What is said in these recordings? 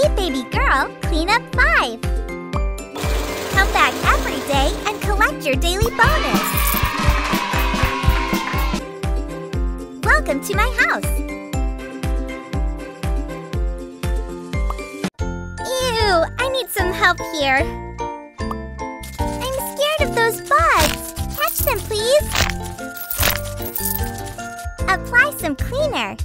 Sweet Baby Girl Cleanup 5. Come back every day and collect your daily bonus. Welcome to my house. Ew, I need some help here. I'm scared of those bugs. Catch them, please. Apply some cleaner.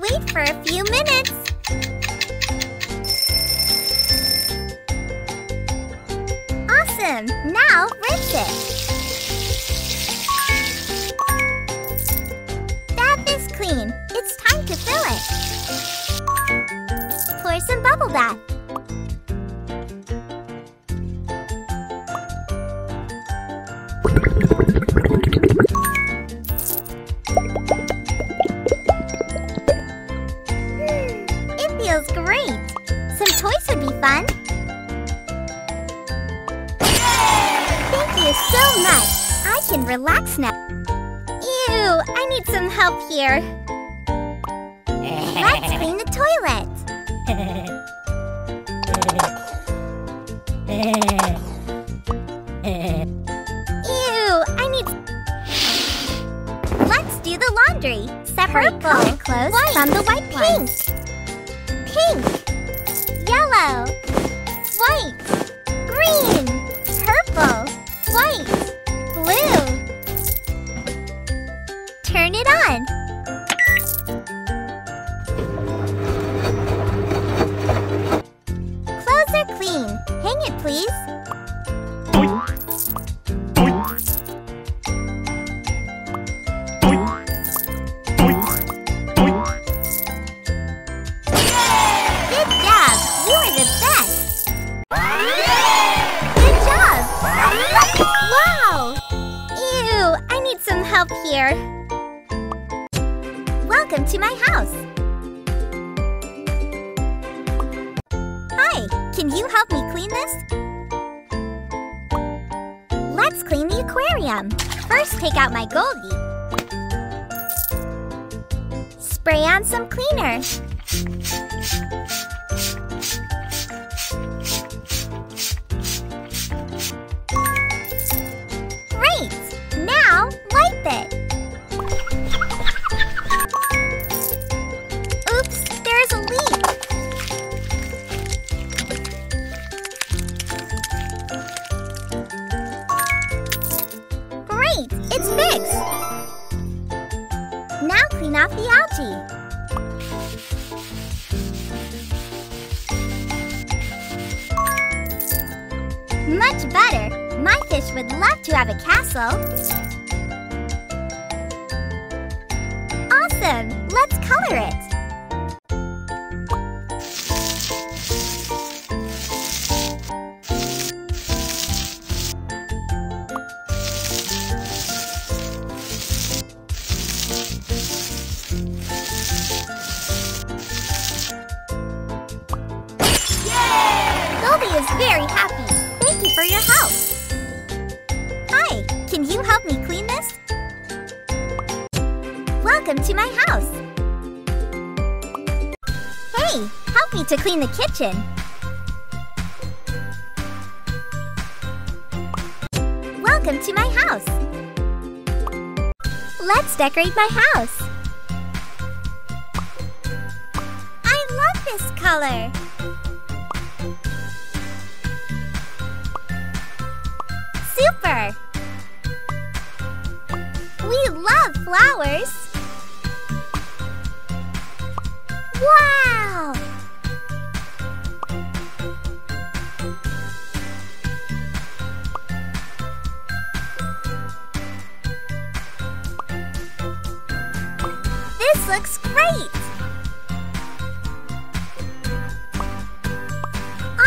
Wait for a few minutes. Awesome! Now rinse it. Bath is clean. It's time to fill it. Pour some bubble bath. Feels great! Some toys would be fun! Thank you so much! I can relax now! Ew! I need some help here! Let's clean the toilet! Ew! Let's do the laundry! Separate colored clothes from the white ones! Pink, yellow, white, green, purple, white, blue. Turn it on. Clothes are clean. Hang it, please. Help here. Welcome to my house. Hi, can you help me clean this? Let's clean the aquarium. First, take out my Goldie. Spray on some cleaner. It's fixed! Now clean off the algae. Much better! My fish would love to have a castle. Awesome! Let's color it. Goldie is very happy. Thank you for your help. Hi, can you help me clean this? Welcome to my house. Hey, help me to clean the kitchen. Welcome to my house. Let's decorate my house. I love this color. Super! We love flowers! Wow! This looks great!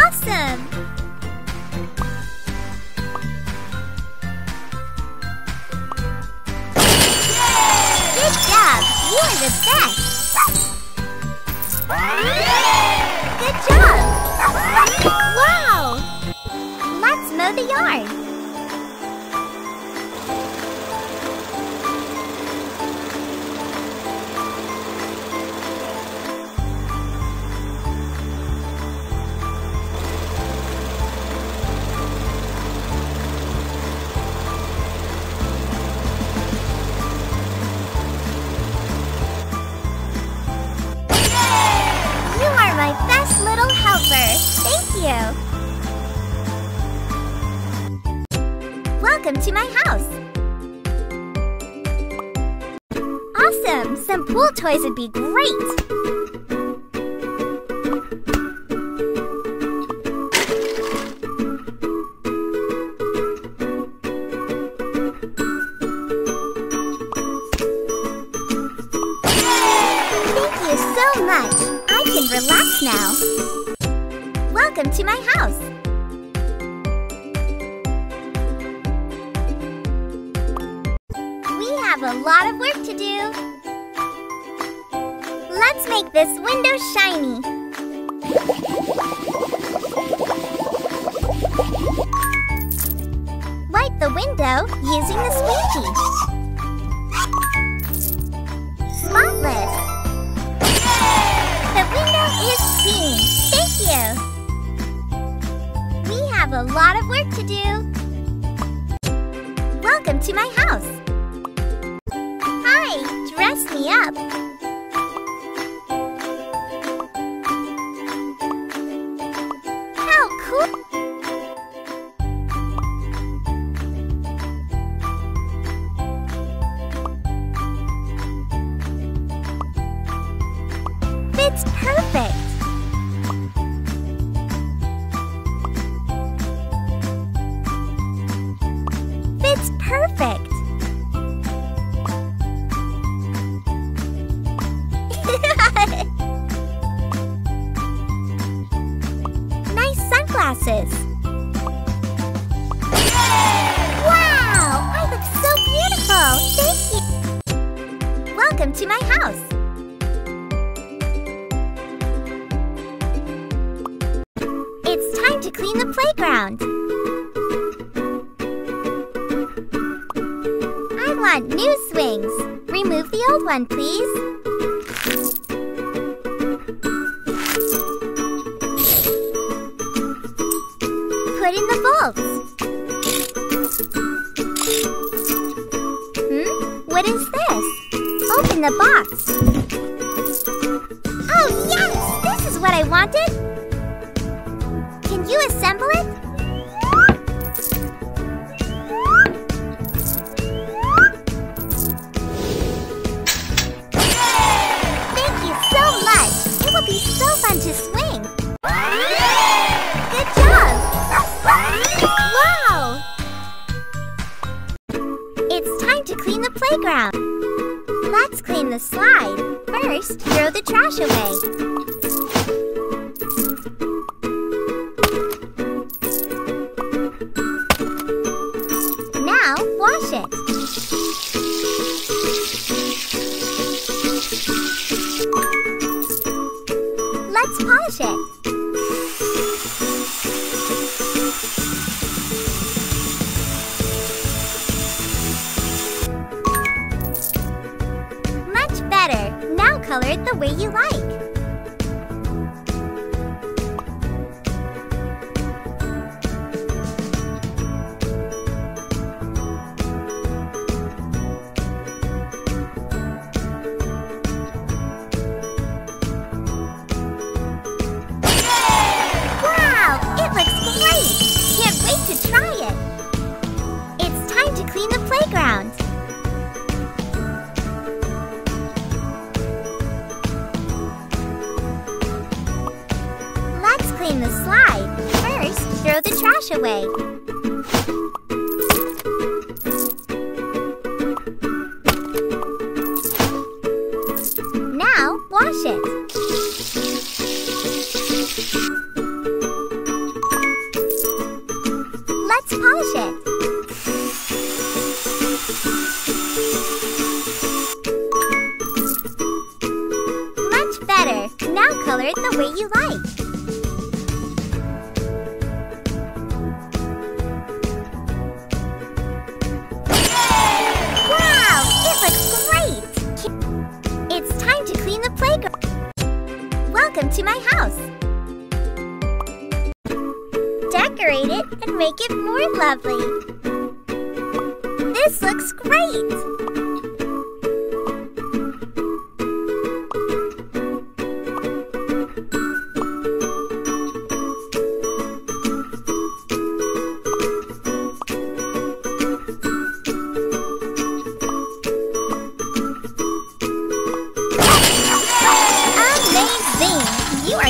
Awesome! You are the best! Good job! Wow! Let's mow the yard! Welcome to my house! Awesome! Some pool toys would be great! Thank you so much! I can relax now! Welcome to my house! A lot of work to do. Let's make this window shiny. Wipe the window using the squeegee. Spotless. The window is clean. Thank you. We have a lot of work to do. Welcome to my house. Dress me up. How cool! Fits perfect. Fits perfect. Wow! I look so beautiful! Thank you! Welcome to my house! It's time to clean the playground! I want new swings! Remove the old one, please! Put in the bolts. What is this? Open the box. Oh yes! This is what I wanted! Can you assemble it? Thank you so much! It will be so fun to swing! Good job! Wow! It's time to clean the playground. Let's clean the slide. First, throw the trash away. Now, wash it. Let's polish it. Color it the way you like. Wow! It looks great! Can't wait to try it! It's time to clean the playground. Clean the slide. First, throw the trash away. Now, wash it. Let's polish it. Much better. Now color it the way you like. Welcome to my house! Decorate it and make it more lovely! This looks great!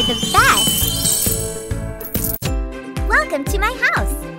are the best! Welcome to my house!